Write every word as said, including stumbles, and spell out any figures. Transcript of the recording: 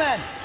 Businessmen.